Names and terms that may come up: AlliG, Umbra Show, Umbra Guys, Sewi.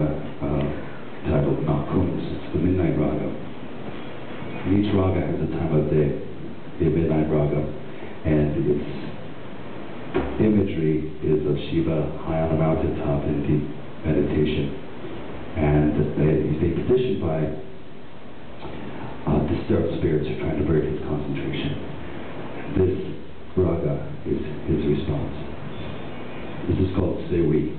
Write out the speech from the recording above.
raga titled Narkums. It's the midnight raga. And each raga has a time of day, the midnight raga, and its imagery is of Shiva high on a mountain top in deep meditation. And he's petitioned by disturbed spirits who are trying to break his concentration. This raga is his response. This is called Sewi.